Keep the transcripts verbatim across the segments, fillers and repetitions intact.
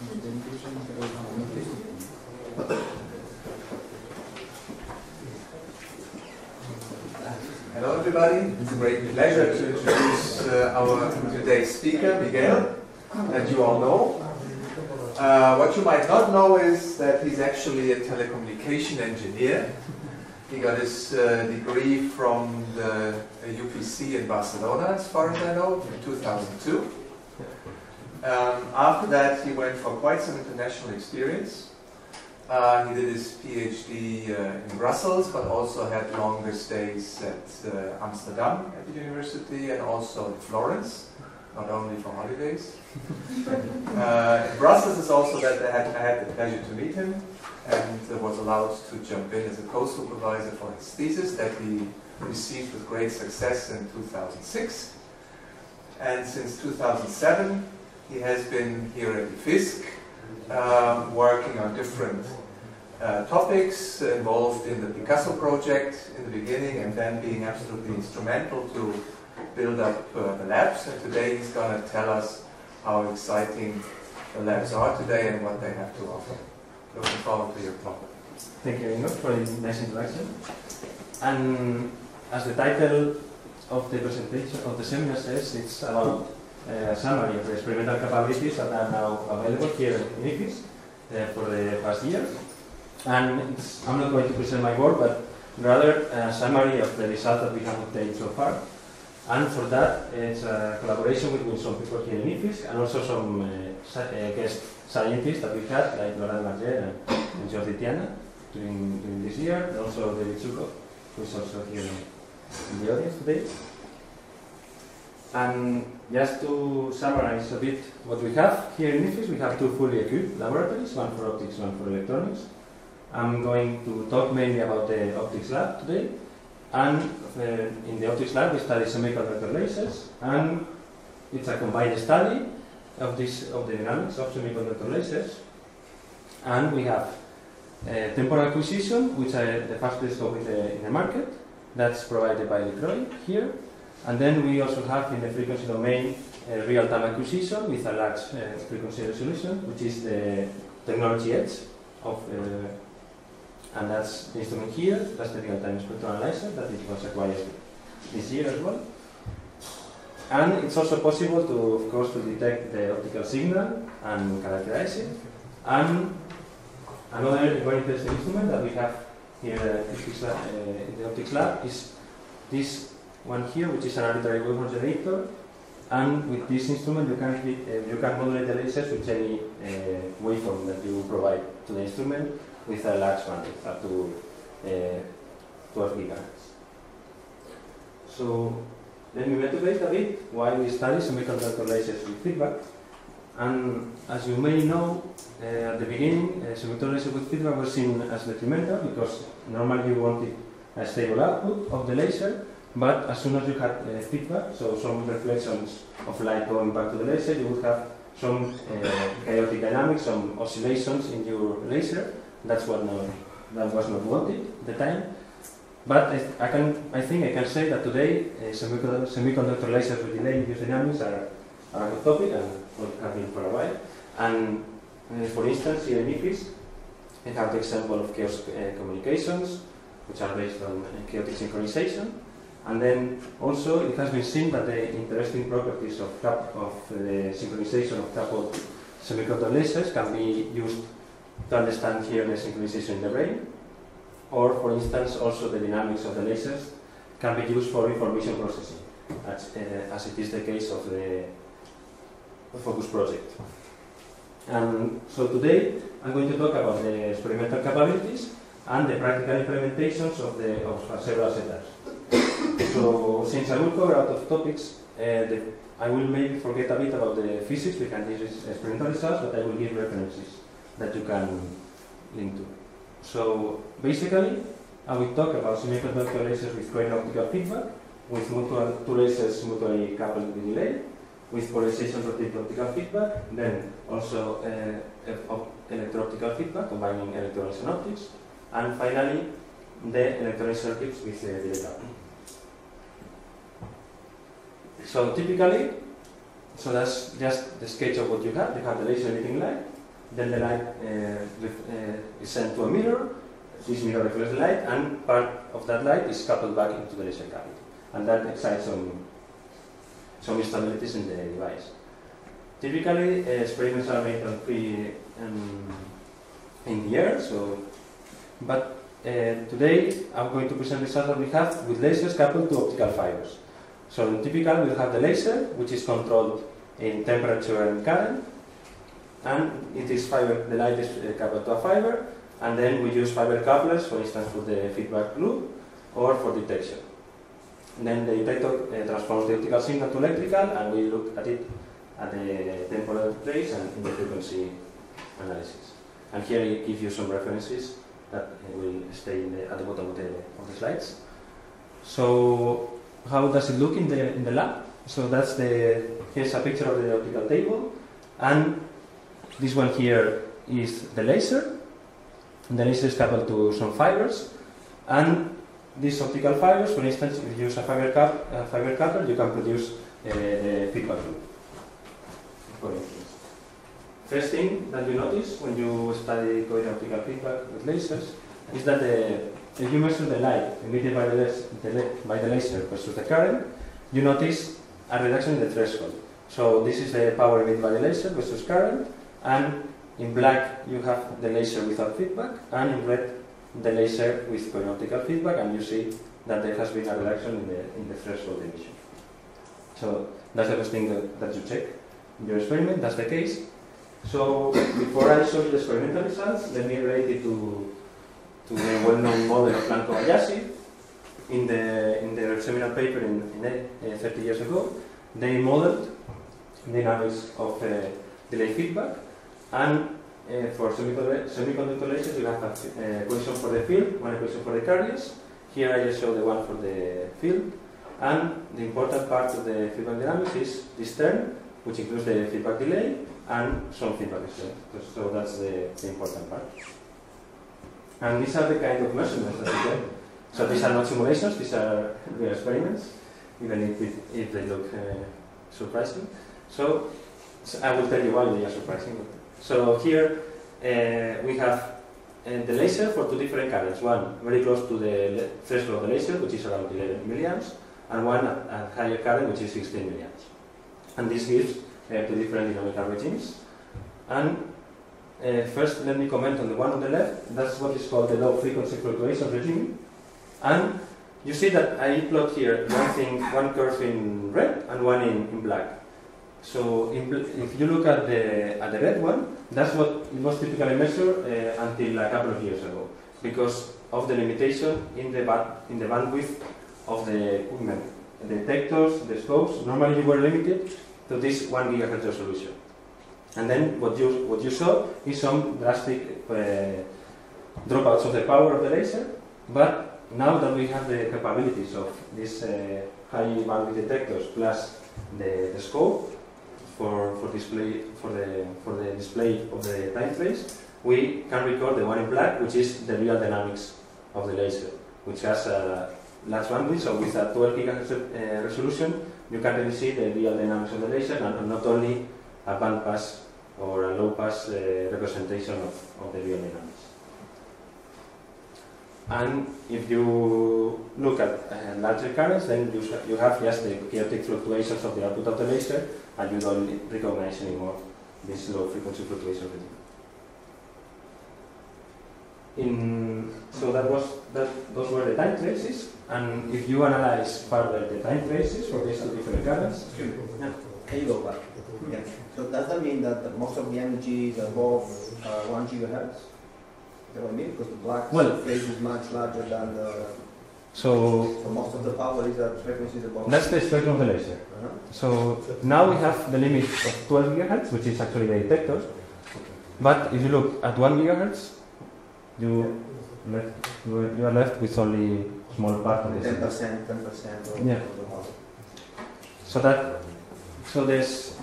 Hello everybody, it's a great pleasure to introduce uh, our today's speaker, Miguel, that you all know. Uh, what you might not know is that he's actually a telecommunication engineer. He got his uh, degree from the U P C in Barcelona, as far as I know, in two thousand two. Um, after that, he went for quite some international experience. Uh, he did his PhD uh, in Brussels, but also had longer stays at uh, Amsterdam at the university and also in Florence, not only for holidays. uh, in Brussels is also that I had, I had the pleasure to meet him and uh, was allowed to jump in as a co-supervisor for his thesis that he received with great success in two thousand six. And since two thousand seven, he has been here at I F I S C, um, working on different uh, topics, involved in the Picasso project in the beginning, and then being absolutely instrumental to build up uh, the labs. And today he's going to tell us how exciting the labs are today and what they have to offer. Looking forward to your talk. Thank you very much for this nice introduction. And as the title of the presentation of the seminar says, it's about a uh, summary of the experimental capabilities that are now available here in I F I S C uh, for the past years. And it's, I'm not going to present my work, but rather a summary of the results that we have obtained so far. And for that, it's a collaboration between some people here in I F I S C and also some uh, uh, guest scientists that we had, like Laurent Marger and Jordi Tiana during, during this year, and also David Chuko, who is also here in the audience today. And just to summarize a bit what we have here in I F I S C, we have two fully equipped laboratories, one for optics, one for electronics. I'm going to talk mainly about the optics lab today. And uh, in the optics lab, we study semiconductor lasers, and it's a combined study of, this, of the dynamics of semiconductor lasers. And we have uh, temporal acquisition, which are the fastest scope in the, in the market. That's provided by LeCroy here. And then we also have in the frequency domain uh, real-time acquisition with a large uh, frequency resolution, which is the technology edge of, uh, and that's the instrument here. That's the real-time spectrum analyzer that it was acquired this year as well. And it's also possible to, of course, to detect the optical signal and characterize it. And another very interesting instrument that we have here in the optics lab is this one here, which is an arbitrary wave generator, and with this instrument you can uh, you can modulate the lasers with any uh, waveform that you provide to the instrument with a large bandwidth up to uh, twelve gigahertz. So let me motivate a bit why we study semiconductor lasers with feedback. And as you may know, uh, at the beginning, uh, semiconductor lasers with feedback was seen as detrimental because normally you wanted a stable output of the laser. But as soon as you had uh, feedback, so some reflections of light going back to the laser, you would have some uh, chaotic dynamics, some oscillations in your laser. That's what no, that was not wanted at the time. But I, I can, I think I can say that today uh, semiconductor, semiconductor lasers with delay induced dynamics are, are a good topic and have been for a while. And uh, for instance, here in I F I S C, I have the example of chaos uh, communications, which are based on uh, chaotic synchronization. And then also it has been seen that the interesting properties of, of the synchronization of coupled semiconductor lasers can be used to understand here the synchronization in the brain. Or for instance also the dynamics of the lasers can be used for information processing, as, uh, as it is the case of the Focus project. And so today I'm going to talk about the experimental capabilities and the practical implementations of, the, of several setups. So, since I will cover out of topics, uh, the, I will maybe forget a bit about the physics behind these experimental results, but I will give references that you can link to. So, basically, I will talk about semiconductor lasers with coin optical feedback, with mutual, two lasers mutually coupled with delay, with polarization rotated optical feedback, then also uh, electro-optical feedback, combining electronics and optics, and finally, the electronic circuits with uh, delay coupling. So typically, so that's just the sketch of what you have. You have the laser emitting light, then the light uh, is sent to a mirror, this mirror reflects the light, and part of that light is coupled back into the laser cavity. And that excites some, some instabilities in the device. Typically, uh, experiments are made on three, um, in the air, so, but uh, today I'm going to present the results that we have with lasers coupled to optical fibers. So in typical, we'll have the laser, which is controlled in temperature and current, and it is fiber, the light is uh, coupled to a fiber, and then we use fiber couplers, for instance, for the feedback loop or for detection. And then the detector uh, transforms the optical signal to electrical, and we look at it at the temporal place and in the frequency analysis. And here I give you some references that will stay in the, at the bottom of the, of the slides. So how does it look in the, in the lab? So that's the, here's a picture of the optical table, and this one here is the laser. And the laser is coupled to some fibers, and these optical fibers, for instance, if you use a fiber cap, a fiber coupler, you can produce uh, the feedback loop. For instance, first thing that you notice when you study coherent optical feedback with lasers is that the, if you measure the light emitted by the, the, by the laser versus the current, you notice a reduction in the threshold. So this is the power emitted by the laser versus current, and in black you have the laser without feedback, and in red the laser with coherent optical feedback, and you see that there has been a reduction in the, in the threshold emission. So that's the first thing that, that you check in your experiment. That's the case. So before I show you the experimental results, let me relate it to, to the well-known model of Planckov and Yassif. In the, in their seminal paper in, in uh, thirty years ago, they modeled the dynamics of uh, delay feedback, and uh, for semiconductor lasers, you have a uh, equation for the field, one equation for the carriers. Here I just show the one for the field, and the important part of the feedback dynamics is this term, which includes the feedback delay and some feedback strength. So that's the, the important part. And these are the kind of measurements that we get. So these are not simulations, these are real experiments, even if, it, if they look uh, surprising. So, so I will tell you why they are surprising. So here uh, we have uh, the laser for two different currents. One very close to the threshold of the laser, which is around eleven milliamps, and one at, at higher current, which is sixteen milliamps. And this gives uh, two different dynamical regimes. And uh, first, let me comment on the one on the left. That's what is called the low frequency fluctuation regime. And you see that I plot here one thing, one curve in red and one in, in black. So in bl if you look at the at the red one, that's what it was typically measured uh, until a couple of years ago, because of the limitation in the in the bandwidth of the equipment, the detectors, the scopes. Normally, you were limited to this one gigahertz resolution. And then what you what you saw is some drastic uh, dropouts of the power of the laser, but now that we have the capabilities of these uh, high bandwidth detectors plus the, the scope for for display for the for the display of the time phase, we can record the one in black, which is the real dynamics of the laser, which has a large bandwidth. So with a twelve gigahertz uh, resolution, you can really see the real dynamics of the laser, and not only a band pass or a low pass uh, representation of, of the real dynamics. And if you look at uh, larger currents, then you, you have just the chaotic fluctuations of the output of the laser, and you don't recognize anymore this low frequency fluctuation regime. In, so that was that, those were the time traces, and if you analyze further the time traces for these two different currents, yeah. Can you go back? Yeah. So does that mean that the most of the energy is above uh, one gigahertz? I mean, because the black well, phase is much larger than the... So, so most of the power is at frequencies above... That's the spectrum of the laser. Uh-huh. So now we have the limit of twelve gigahertz, which is actually the detectors. But if you look at one gigahertz, you, yeah. left, you are left with only a small part of the ten percent, ten percent yeah. of the model. So, that, so there's,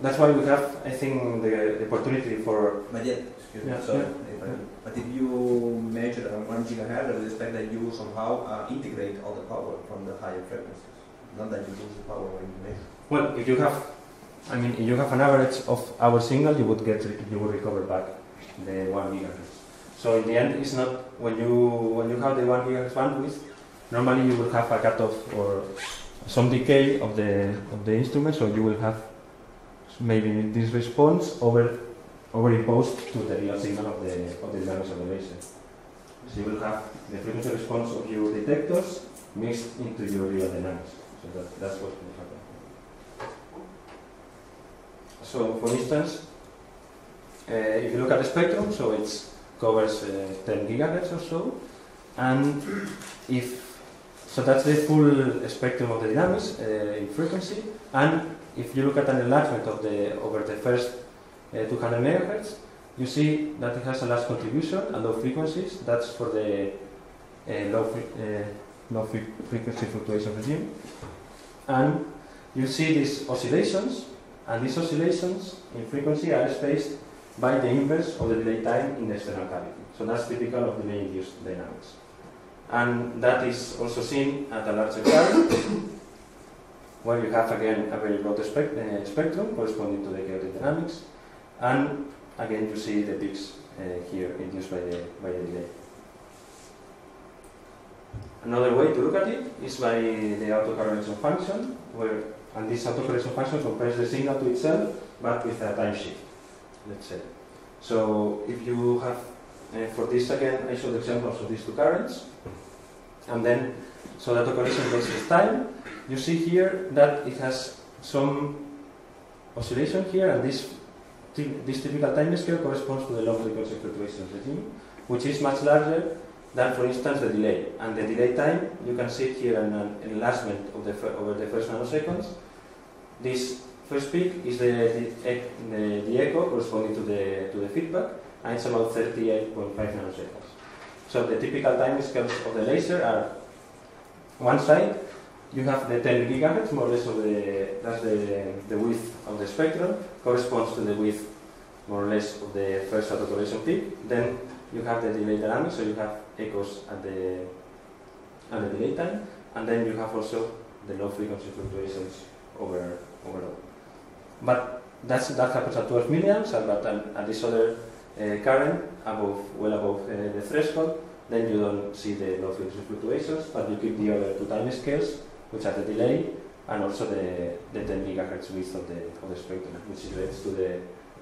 that's why we have, I think, the, the opportunity for... But yeah, excuse me, yeah, sorry. Yeah. Yeah. But if you measure at one gigahertz, I would expect that you somehow uh, integrate all the power from the higher frequencies. Not that you lose the power when you measure. Well, if you have I mean, if you have an average of our signal, you would get you would recover back the one gigahertz. So in the end, it's not when you when you have the one gigahertz bandwidth. Normally, you will have a cutoff or some decay of the of the instrument, so you will have maybe this response over overimposed to the real signal of the of the dynamics of the laser. So you will have the frequency response of your detectors mixed into your real dynamics. So that, that's what will happen. So, for instance, uh, if you look at the spectrum, so it covers uh, ten gigahertz or so, and if so, that's the full spectrum of the dynamics uh, in frequency. And if you look at an enlargement of the over the first uh, two hundred megahertz, you see that it has a large contribution and low frequencies. That's for the uh, low, fre uh, low fre frequency fluctuation regime. And you see these oscillations, and these oscillations in frequency are spaced by the inverse of the delay time in the external cavity. So that's typical of delay-induced dynamics. And that is also seen at a larger cavity, where you have again a very broad spect uh, spectrum corresponding to the chaotic dynamics. And again, you see the peaks uh, here induced by the, by the delay. Another way to look at it is by the autocorrelation function, where and this autocorrelation function compares the signal to itself, but with a time shift, let's say. So if you have, uh, for this again, I showed examples of these two currents, and then, so the autocorrelation versus time, you see here that it has some oscillation here, and this This typical time scale corresponds to the long frequency fluctuation regime, which is much larger than, for instance, the delay. And the delay time, you can see here an enlargement of the over the first nanoseconds. This first peak is the, the, the, the echo corresponding to the, to the feedback, and it's about thirty-eight point five nanoseconds. So the typical time scales of the laser are, one side, you have the ten gigahertz, more or less, of the, that's the, the width of the spectrum, corresponds to the width, more or less, of the first autocorrelation peak. Then you have the delay dynamic, so you have echoes at the, at the delay time, and then you have also the low frequency fluctuations over, overall. But that's, that happens at twelve milliamps, and but at, at this other uh, current, above, well above uh, the threshold, then you don't see the low frequency fluctuations, but you keep the other two time scales, which are the delay and also the, the ten gigahertz width of the, of the spectrum, which relates to the,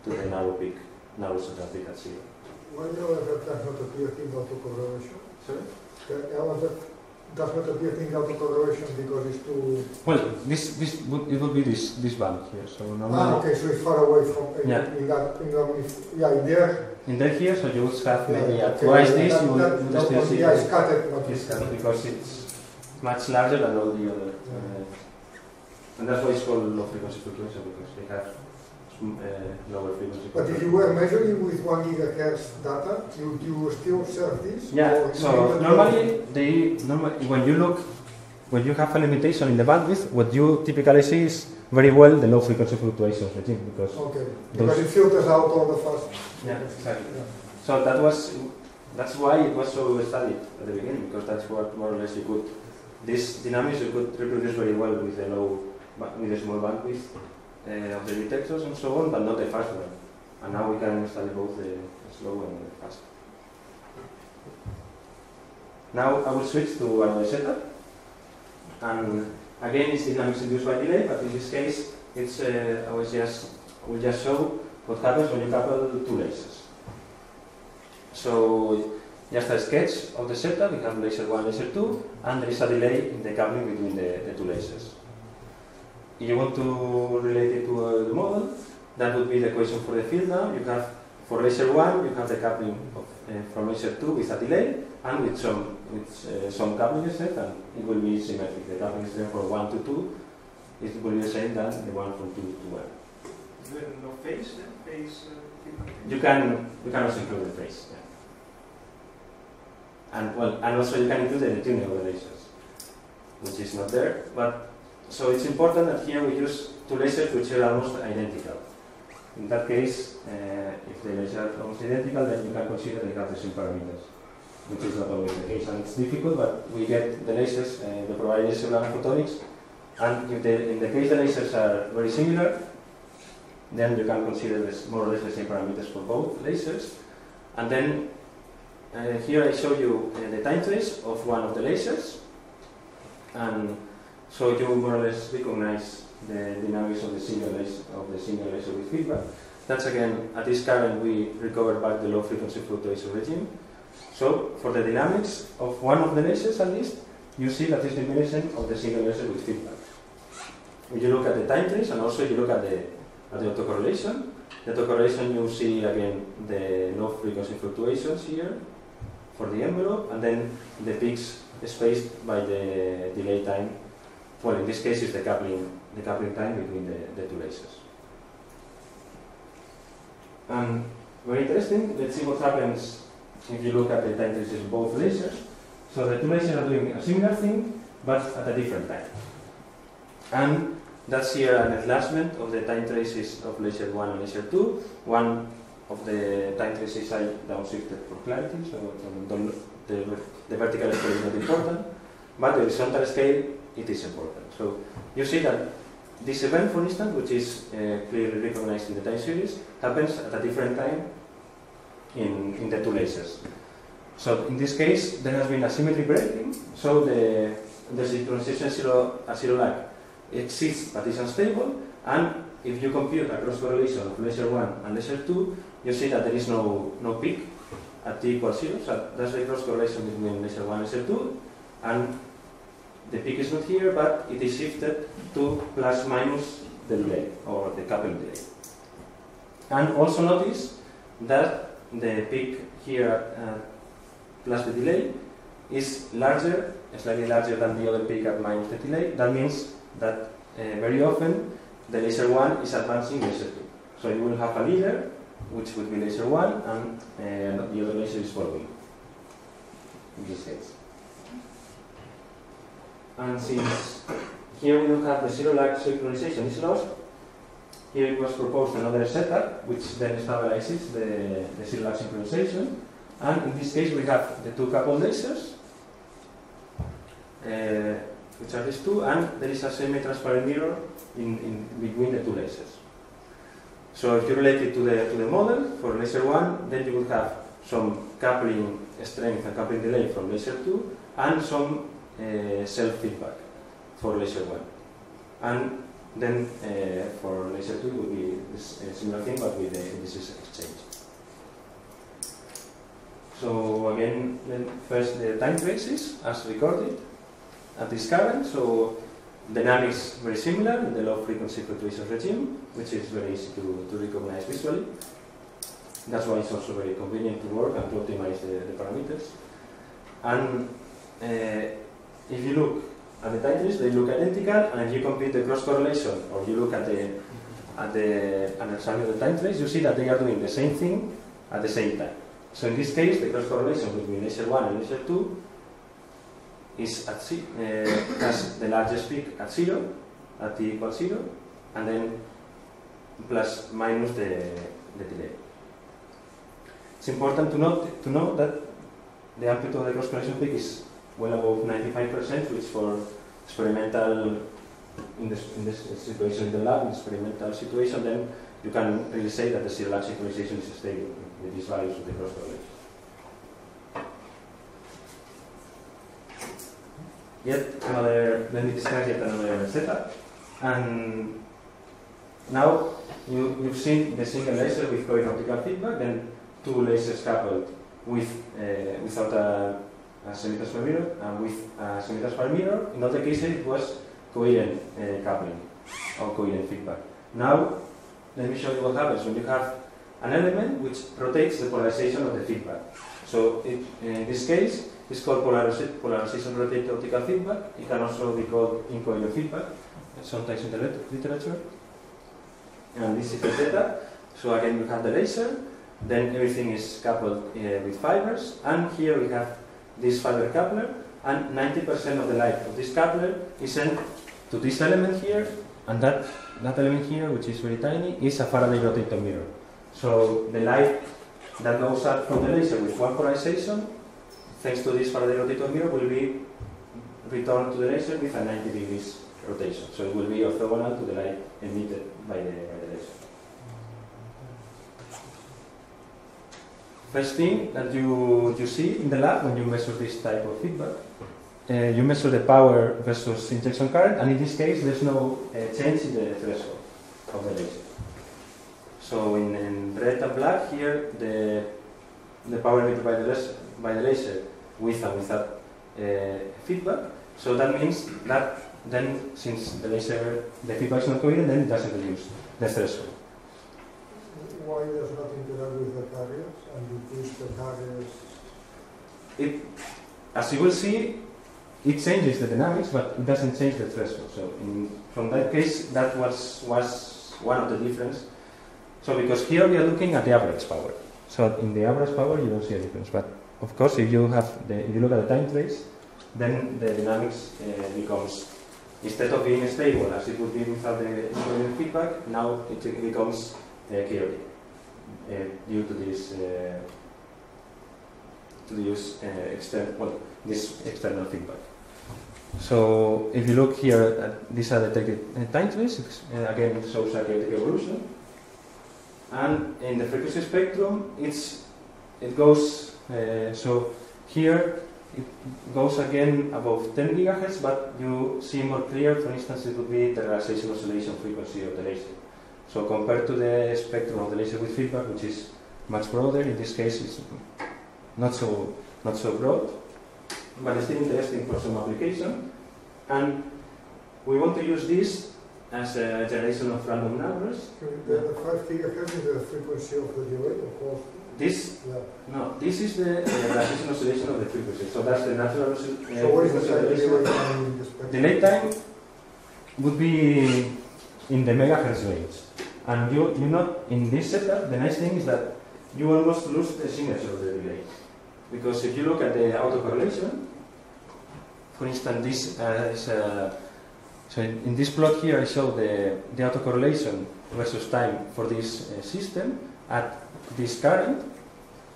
to the narrow peak, narrow central peak at zero. Why does not appear in autocorrelation? Sorry? The does not appear in autocorrelation because it's too... Well, this, this would, it would be this, this band here, so normally... Ah, okay, so it's far away from... In, yeah. In that, in that, in, yeah, in there. In there here, so you would have maybe yeah, okay. Twice this, that, you would, that, would that, still see... Yeah, it's scattered, not it's scattered. Because it's... much larger than all the other. Uh, and that's why it's called low frequency fluctuation, because they have some, uh, lower frequency. But if you were measuring with one gigahertz data, you, you still observe this? Yeah, so normally, they, normally when you look, when you have a limitation in the bandwidth, what you typically see is very well the low frequency fluctuations regime. Because, okay. Because it filters out all the fast. Yeah, exactly. Yeah. So that was, that's why it was so studied at the beginning, because that's what more or less you could. This dynamics you could reproduce very well with the low, with the small bandwidth uh, of the detectors and so on, but not the fast one. And now we can study both the slow and the fast. Now I will switch to another setup. And again, it's dynamics induced by delay, but in this case, it's uh, I will just will just show what happens when you couple two lasers. So. Just a sketch of the setup, we have laser one, laser two, and there is a delay in the coupling between the, the two lasers. If you want to relate it to uh, the model, that would be the equation for the field now. You have, for laser one, you have the coupling of, uh, from laser two with a delay, and with some, with, uh, some coupling set, and it will be symmetric. The coupling is there for one to two, it will be the same as the one from two to one. Is there no phase? phase uh, you, can, you can also include the phase. Yeah. And, well, and also you can include the tuning of the lasers, which is not there. But so it's important that here we use two lasers which are almost identical. In that case, uh, if the lasers are almost identical, then you can consider the Cartesian parameters, which is not always the case. And it's difficult, but we get the lasers, uh, the provided laser photonics. And if the, in the case the lasers are very similar, then you can consider this more or less the same parameters for both lasers. And then uh, here I show you uh, the time trace of one of the lasers, and so you more or less recognize the dynamics of the single laser, of the single laser with feedback. That's again, at this current we recover back the low frequency fluctuation regime. So for the dynamics of one of the lasers at least, you see that is diminution of the single laser with feedback. If you look at the time trace and also you look at the, at the autocorrelation, the autocorrelation you see again the low frequency fluctuations here for the envelope, and then the peaks spaced by the delay time. Well, in this case, it's the coupling, the coupling time between the, the two lasers. And very interesting. Let's see what happens if you look at the time traces of both lasers. So the two lasers are doing a similar thing, but at a different time. And that's here an enlargement of the time traces of laser one and laser two. One of the time traces I downshifted for clarity, so don't, the, the vertical scale is not important, but the horizontal scale, it is important. So you see that this event, for instance, which is uh, clearly recognized in the time series, happens at a different time in, in the two lasers. So in this case, there has been a symmetry breaking, so the, the synchronization zero, at zero lag exists but is unstable, and if you compute a cross-correlation of laser one and laser two, you see that there is no, no peak at t equals zero, so that's the cross-correlation between laser one and laser two, and the peak is not here, but it is shifted to plus minus the delay, or the coupling delay. And also notice that the peak here uh, plus the delay is larger, slightly larger than the other peak at minus the delay. That means that uh, very often the laser one is advancing laser two. So you will have a leader, which would be laser one, and uh, the other laser is following, in this case. And since here we don't have the zero lag synchronization is lost, here it was proposed another setup which then stabilizes the, the zero lag synchronization. And in this case we have the two coupled lasers, uh, which are these two, and there is a semi-transparent mirror in, in between the two lasers. So if you relate it to the, to the model for laser one, then you would have some coupling strength and coupling delay from laser two, and some Uh, self-feedback for laser one, and then uh, for laser two would be this, a similar thing, but with the indices exchange. So again, then first the time traces as recorded at this current. So dynamics very similar in the low frequency fluctuation regime, which is very easy to, to recognize visually. That's why it's also very convenient to work and to optimize the, the parameters. And uh, if you look at the time series, they look identical, and if you compute the cross-correlation, or you look at the at the understanding of the time trace, you see that they are doing the same thing at the same time. So in this case, the cross-correlation between laser one and laser two is at uh, has the largest peak at zero, at t equals zero, and then plus minus the, the delay. It's important to note to note that the amplitude of the cross-correlation peak is well above ninety-five percent, which for experimental, in this, in this situation in the lab, in experimental situation, then you can really say that the serial synchronization is stable with these values of the cross correlation. Yet another, let me discuss yet another setup. And now you, you've seen the single laser with coherent optical feedback, then two lasers coupled with uh, without a a semi-transparent mirror, and with a semi-transparent mirror, in other cases it was coherent uh, coupling or coherent feedback. Now, let me show you what happens when you have an element which rotates the polarization of the feedback. So, it, in this case, it's called polarization-rotated optical feedback. It can also be called incoherent feedback, sometimes in the literature. And this is the setup. So, again, we have the laser, then everything is coupled uh, with fibers, and here we have this fiber coupler, and ninety percent of the light of this coupler is sent to this element here, and that, that element here, which is very tiny, is a Faraday-rotator mirror. So the light that goes out from the laser with one polarization, thanks to this Faraday-rotator mirror, will be returned to the laser with a ninety degrees rotation. So it will be orthogonal to the light emitted by the, by the laser. First thing that you, you see in the lab when you measure this type of feedback, uh, you measure the power versus injection current, and in this case there's no uh, change in the threshold of the laser. So in, in red and black here, the, the power emitted by the laser, by the laser with and without uh, feedback. So that means that then, since the laser, the feedback is not coherent, then it doesn't reduce the threshold. Why does not interact with the carriers and reduce the carriers? It, as you will see, it changes the dynamics, but it doesn't change the threshold. So, in, from that case, that was was one of the difference. So, because here we are looking at the average power. So, in the average power, you don't see a difference. But of course, if you have the, if you look at the time trace, then the dynamics uh, becomes, instead of being stable as it would be without the feedback, now it becomes uh, chaotic. Uh, due to this, uh, to use uh, external, well, this external feedback. So, if you look here, at, these are detected uh, time traces. Uh, again, it shows a chaotic evolution, and in the frequency spectrum, it's it goes. Uh, so here it goes again above ten gigahertz, but you see more clear. For instance, it would be the realization oscillation frequency of the laser. So compared to the spectrum of the laser with feedback, which is much broader, in this case it's not so not so broad, but it's still interesting for some application. And we want to use this as a generation of random numbers. Can we get the five gigahertz is the frequency of the delay, of course? This yeah. no, this is the realization uh, oscillation of the frequency. So that's the natural uh, so frequency oscillation. The delay time would be in the megahertz range. And you, you know, in this setup, the nice thing is that you almost lose the signature of the delay. Because if you look at the autocorrelation, for instance, this uh, is a, so in, in this plot here I show the, the autocorrelation versus time for this uh, system at this current,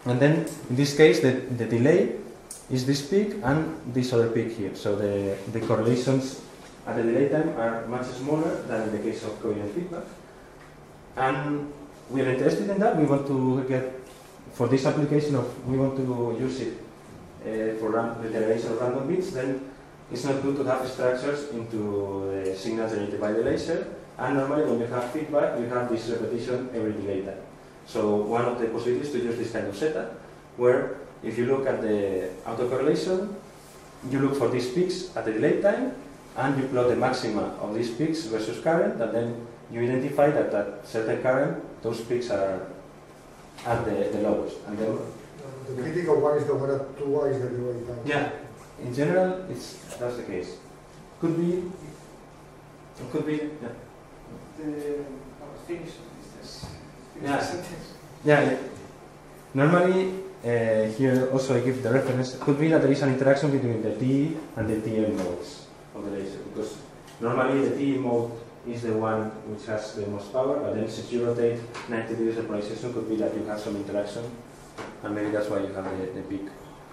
and then in this case the, the delay is this peak and this other peak here. So the, the correlations at the delay time are much smaller than in the case of coherent feedback. And we are interested in that. We want to get, for this application, of, we want to use it uh, for ram the generation of random bits. Then it's not good to have structures into the signal generated by the laser. And normally when you have feedback, you have this repetition every delay time. So one of the possibilities to use this kind of setup, where if you look at the autocorrelation, you look for these peaks at the delay time, and you plot the maxima of these peaks versus current, and then you identify that at certain current, those peaks are at the, the lowest. And then the critical one is the one at two is the delay time. Yeah, in general, it's that's the case. Could be, it could be, yeah. The finish is this. Yeah, normally, uh, here also I give the reference, could be that there is an interaction between the T and the T M modes of the laser, because normally the T mode is the one which has the most power, but then since you rotate ninety degrees of polarization, could be that you have some interaction, and maybe that's why you have the, the peak,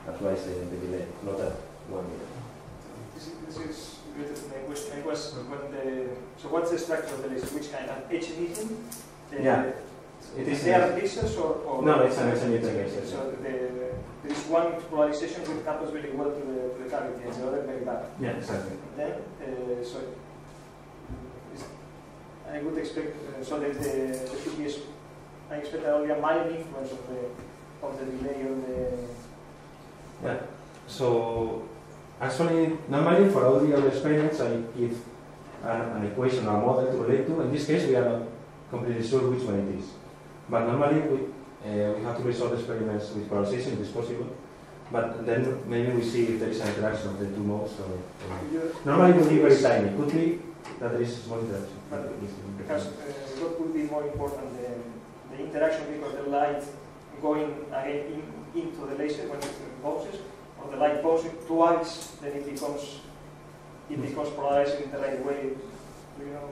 that's why it's the, the delay, not at one meter. This is, this is related to my question. It was when the, so what's the structure of the laser? Which kind? An H emission? Yeah. It is there are lasers or, or no? It's an H emission laser. So the, there is one polarization which happens really well to the, to the cavity, and the other very bad. Yeah, exactly. Then uh, so. I would expect, uh, so that the, the should be, I expect only a minor influence of the, of the delay on the... Yeah, so actually, normally for all the other experiments I give an, an equation or model to relate to. In this case we are not completely sure which one it is. But normally we, uh, we have to resolve experiments with polarization if it's possible. But then maybe we see if there is an interaction of the two modes. Or, or yeah. Normally it would be very tiny. It could be that there is small interaction. Because uh, what would be more important, the, the interaction because the light going again in, into the laser when it bounces, or the light bouncing twice, then it becomes it becomes polarized in the right way. Do you know?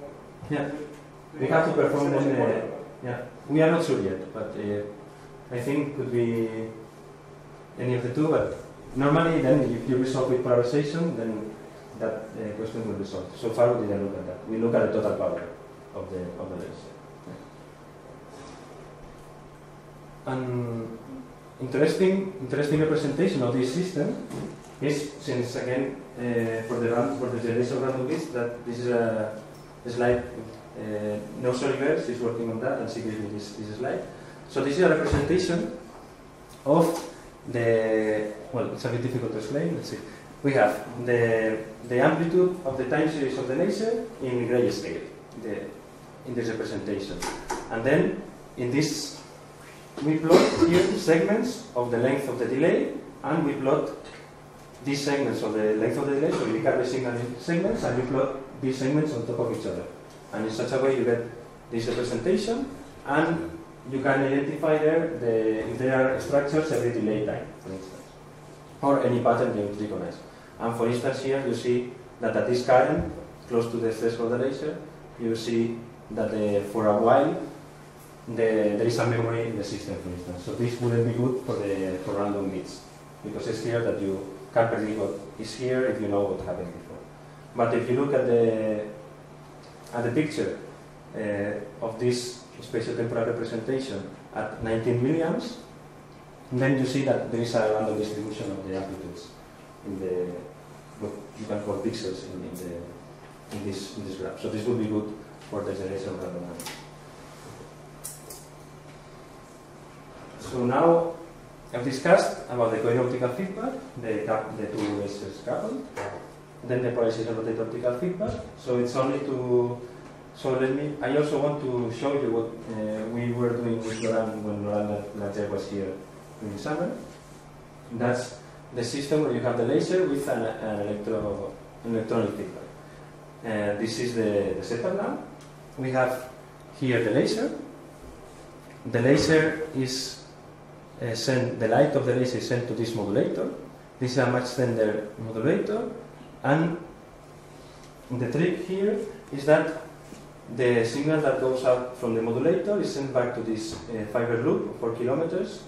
Yeah. Do you we have to perform them. Uh, yeah. We are not sure yet, but uh, I think could be any of the two. But normally, then if you resolve with polarization, then that uh, question will be solved. So far, we didn't look at that. We look at the total power of the of the laser. Yeah. And interesting, interesting representation of this system is, since again, uh, for the run, for the generation of random bits, that this is a, a slide. Uh, no, Solivers is working on that, and she gave me this, this slide. So this is a representation of the, well, it's a bit difficult to explain, let's see. We have the, the amplitude of the time series of the laser in gray scale, the, in this representation. And then, in this, we plot here segments of the length of the delay, and we plot these segments of the length of the delay, so we recover signal segments, and we plot these segments on top of each other. And in such a way you get this representation, and you can identify there the, if there are structures every delay time, for instance, or any pattern you recognize. And for instance here you see that at this current, close to the threshold of the laser, you see that the, for a while the, there is a memory in the system, for instance. So this wouldn't be good for, the, for random bits, because it's here that you can't predict what is here if you know what happened before. But if you look at the at the picture uh, of this spatial temporal representation at nineteen milliamps, then you see that there is a random distribution of the amplitudes in the, what you can call pixels in, in, the, in, this, in this graph. So this would be good for the generation of random numbers. So now I've discussed about the coherent optical feedback, the, cap, the two lasers coupled. Then the polarization of the optical feedback. So it's only to. So let me. I also want to show you what uh, we were doing with Laurent when Laurent Marger was here during summer. That's the system where you have the laser with an, an electro an electronic feedback. And uh, this is the, the setup now. We have here the laser. The laser is uh, sent. The light of the laser is sent to this modulator. This is a much thinner modulator. And the trick here is that the signal that goes out from the modulator is sent back to this uh, fiber loop of four kilometers,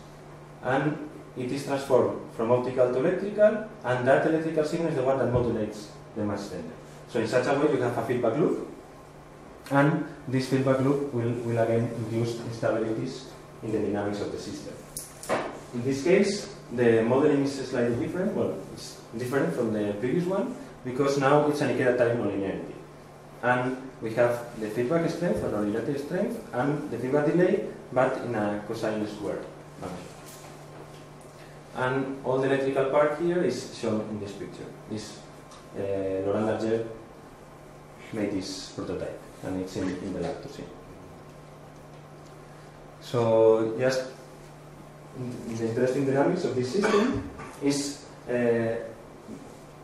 and it is transformed from optical to electrical, and that electrical signal is the one that modulates the match tender. So in such a way you have a feedback loop, and this feedback loop will, will again induce instabilities in the dynamics of the system. In this case, the modeling is slightly different. Well, it's different from the previous one, because now it's an Ikeda type nonlinearity. And we have the feedback strength, or relative strength, and the feedback delay, but in a cosine square manner. And all the electrical part here is shown in this picture. This uh, Laurent Marger made this prototype, and it's in, in the lab to see. So just the interesting dynamics of this system is uh,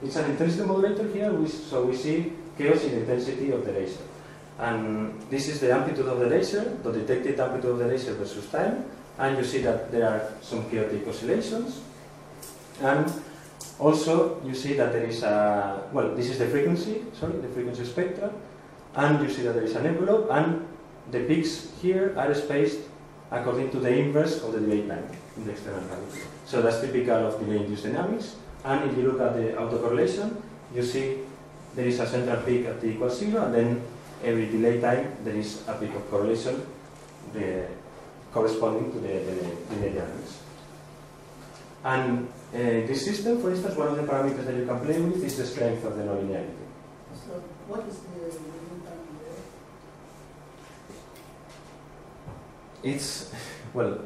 it's an intensity modulator here, we, so we see chaos in the intensity of the laser. And this is the amplitude of the laser, the detected amplitude of the laser versus time, and you see that there are some chaotic oscillations. And also you see that there is a, well, this is the frequency, sorry, the frequency spectra, and you see that there is an envelope, and the peaks here are spaced according to the inverse of the delay time in the external cavity. So that's typical of delay-induced dynamics. And if you look at the autocorrelation, you see there is a central peak at t equals zero, and then every delay time there is a peak of correlation the, corresponding to the delay dynamics. And uh, this system, for instance, one of the parameters that you can play with is the strength of the nonlinearity. So, what is the delay time there? It's, well,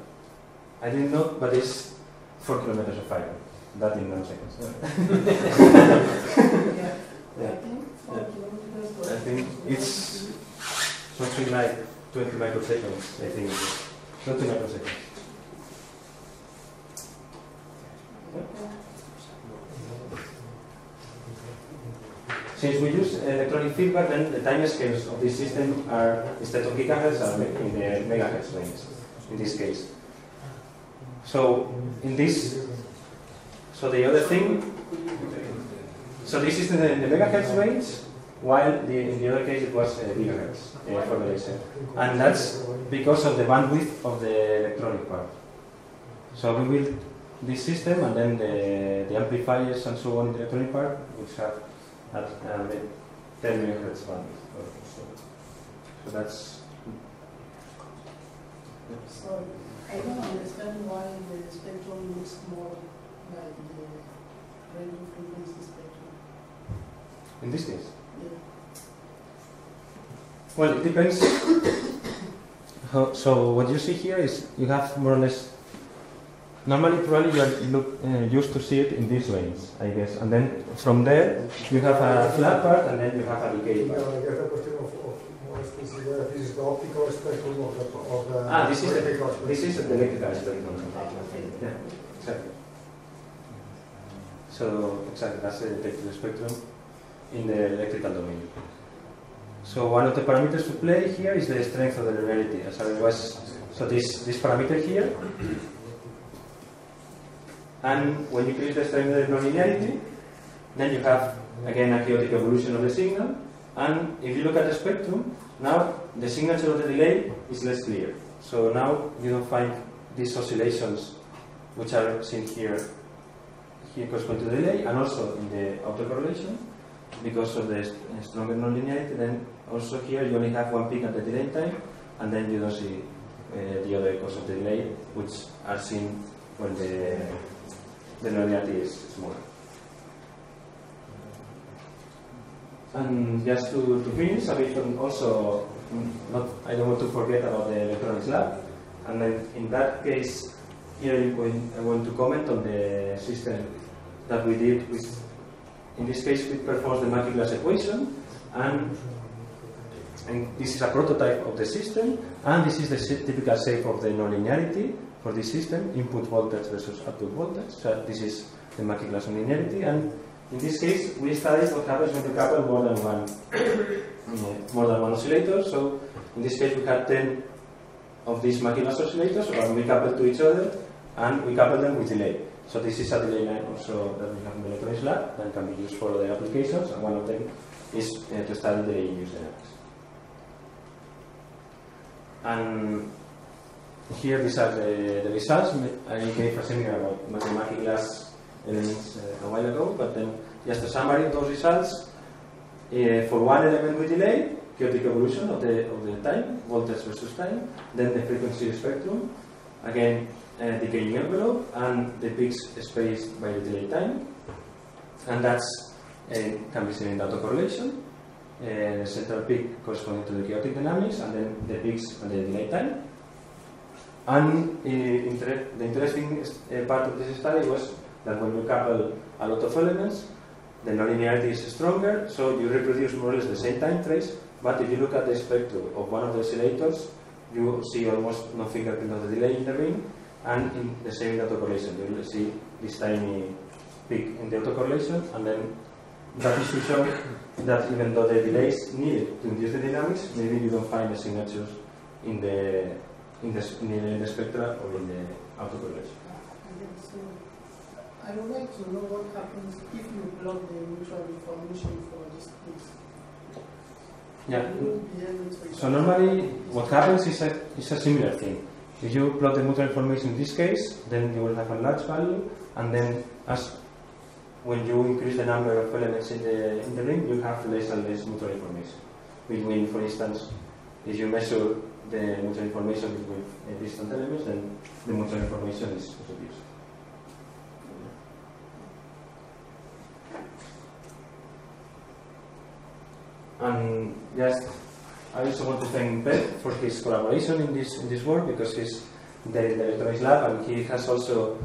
I didn't know, but it's four kilometers of fiber. That in nanoseconds. Yeah. Yeah. I think it's something like twenty microseconds, I think. twenty microseconds. Yeah. Since we use electronic feedback, then the time scales of this system are, instead of gigahertz, are in the megahertz range, in this case. So, in this So the other thing, so this is in the, in the megahertz range, while the, in the other case it was uh, gigahertz uh, for the laser. And that's because of the bandwidth of the electronic part. So we built this system, and then the, the amplifiers and so on in the electronic part, which have at uh, ten megahertz bandwidth. So that's... So I don't understand why the spectrum looks more like the random frequency spectrum. In this case? Yeah. Well, it depends. How, so what you see here is you have more or less. Normally, probably you are look, uh, used to see it in these lanes, I guess, and then from there you have a flat part and then you have a decay part. No, you have a question of, of more specific. Uh, this is the optical spectrum of the. Of the ah, this is the electrical spectrum. This is the electrical spectrum. Yeah, exactly. So exactly, that's the electrical spectrum in the electrical domain. So one of the parameters to play here is the strength of the linearity. So it was so this this parameter here. And when you create the strength of the nonlinearity, then you have again a chaotic evolution of the signal. And if you look at the spectrum, now the signature of the delay is less clear. So now you don't find these oscillations, which are seen here, here correspond to the delay, and also in the autocorrelation, because of the stronger nonlinearity. Then also here you only have one peak at the delay time, and then you don't see uh, the other cause of the delay, which are seen when the the nonlinearity is smaller. And just to, to finish, I mean, also, not, I don't want to forget about the electronics lab. And then in that case, here I want to comment on the system that we did with, in this case, we performed the Mackey-Glass equation. And, and this is a prototype of the system. And this is the typical shape of the nonlinearity. For this system, input voltage versus output voltage. So this is the Mackey-Glass linearity, and in this case, we studied what happens when you couple more than one, yeah, more than one oscillator. So in this case, we had ten of these Mackey-Glass oscillators, and we couple to each other, and we couple them with delay. So this is a delay line also that we have in the electronics lab that can be used for other applications, and one of them is uh, to study the use dynamics. And here, these are the, the results. I gave a seminar about Mackey-Glass elements uh, a while ago, but then just a summary of those results. Uh, for one element with delay, chaotic evolution of the, of the time, voltage versus time, then the frequency spectrum, again, uh, decaying envelope, and the peaks spaced by the delay time. And that's uh, can be seen in the autocorrelation. Uh, the central peak corresponding to the chaotic dynamics, and then the peaks and the delay time. And uh, inter the interesting uh, part of this study was that when you couple a lot of elements, the nonlinearity is stronger, so you reproduce more or less the same time trace, but if you look at the spectrum of one of the oscillators, you see almost no fingerprint of the delay in the ring, and in the same autocorrelation, you will see this tiny peak in the autocorrelation, and then that is to show that even though the delays needed to induce the dynamics, maybe you don't find the signatures in the In the, in the spectra or in the autocorrelation. So I would like to know what happens if you block the neutral information for these peaks. Yeah. So normally, what happens is a, is a similar thing. If you plot the neutral information in this case, then you will have a large value, and then as when you increase the number of elements in the in the ring, you have less and less neutral information. Between, for instance, if you measure the mutual information between uh, distant elements, and the mutual information is reduced. And just, I also want to thank Beth for his collaboration in this in this work, because he's there in the electronics lab, and he has also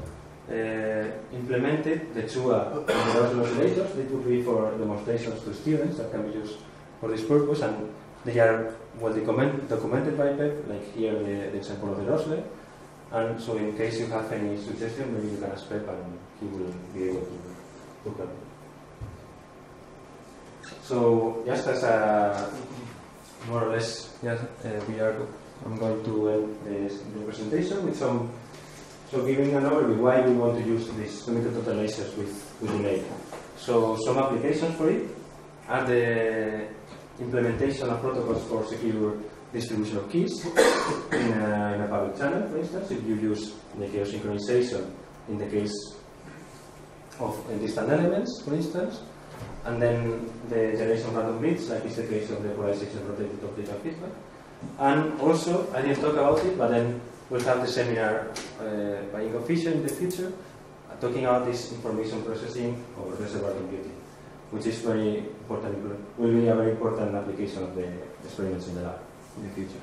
uh, implemented the C H U A and the Rosley oscillators. They will be for demonstrations to students that can be used for this purpose, and they are well document, documented by Pep, like here the, the example of the Rosley. And so in case you have any suggestion, maybe you can ask Pep and he will be able to look at it. So just as a more or less, yes, uh, we are, I'm going to end this, the presentation with some, so giving an overview why we want to use these semi-totalizers with, with delay. So some applications for it are the implementation of protocols for secure distribution of keys in a, in a public channel, for instance, if you use the geosynchronization in the case of distant elements, for instance, and then the generation of random bits, like is the case of the polarization rotated optical feedback. And also, I didn't talk about it, but then We'll have the seminar uh, by Ingolf Fischer in the future, uh, talking about this information processing or reservoir computing, which is very important, will be a very important application of the experiments in the lab in the future.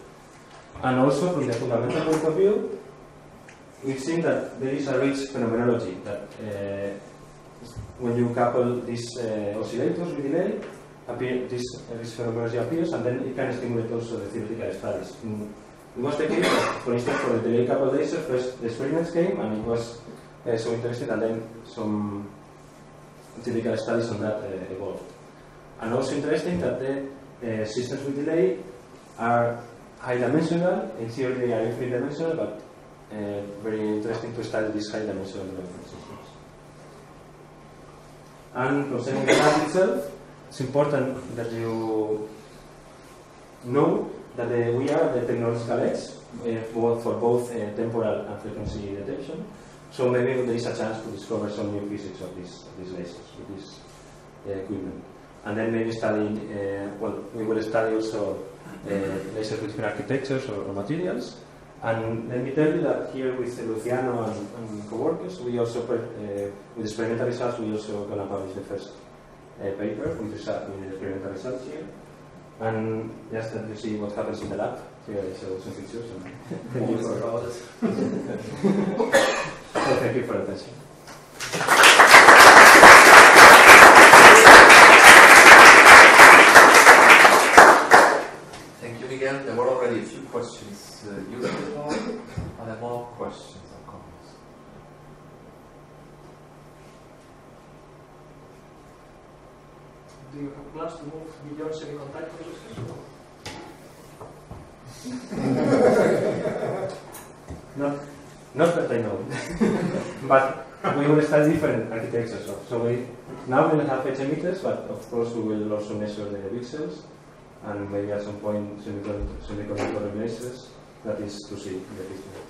And also, from the fundamental point of view, we've seen that there is a rich phenomenology that uh, when you couple these uh, oscillators with delay, appear, this uh, rich phenomenology appears, and then it can stimulate also the theoretical studies. In, it was the case that, for instance, for the delay coupled laser, first the experiments came, and it was uh, so interesting, and then some theoretical studies on that uh, evolved. And also interesting that the uh, systems with delay are high dimensional, in theory they are infinite dimensional, but uh, very interesting to study these high dimensional systems. And concerning the lab itself, it's important that you know that uh, we are the technological edge uh, for, for both uh, temporal and frequency detection. So maybe there is a chance to discover some new physics of these, of these lasers, with this uh, equipment. And then maybe studying, uh, well, we will study also uh, laser different architectures or, or materials. And let me tell you that here with Luciano and, and co-workers, we also, uh, with experimental results, we also going to publish the first uh, paper with, result, with experimental results here. And just that you see what happens in the lab. Here I show some pictures. Thank you for all this. So thank you for attention. Thank you, Miguel. There were already a few questions. Uh, you Are there more questions or comments? Do you have plans to move beyond semiconductors? not, not that I know. But we will study different architectures. So, so we, now we will have edge emitters, but of course we will also measure the pixels and maybe at some point semiconductor lasers. That is to see in the future.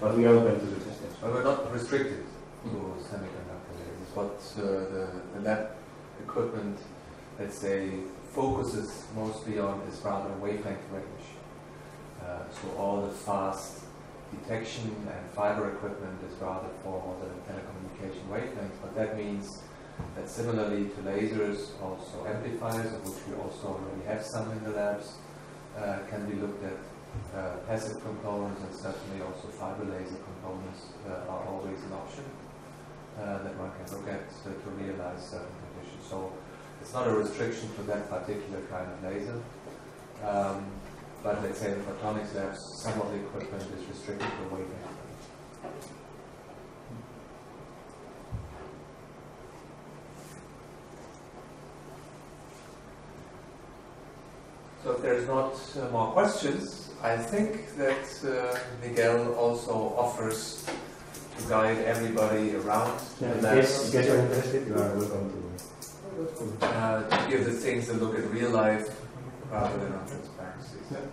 But we are open to suggestions. But we're not restricted to semiconductor lasers. What uh, the, the lab equipment, let's say, focuses mostly on is rather wavelength range. Uh, so all the fast detection and fiber equipment is rather for the telecommunication wavelength, but that means that similarly to lasers, also amplifiers, of which we also already have some in the labs, uh, can be looked at. Uh, passive components and certainly also fiber laser components uh, are always an option uh, that one can look at uh, to realize certain conditions. So it's not a restriction to that particular kind of laser, um, but let's say in photonics labs, some of the equipment is restricted to wavelength. So if there's not uh, more questions, I think that uh, Miguel also offers to guide everybody around. Yeah, the lab. Yes, if you're interested, you are welcome to. Uh, to give the things a look at real life rather than on transparency.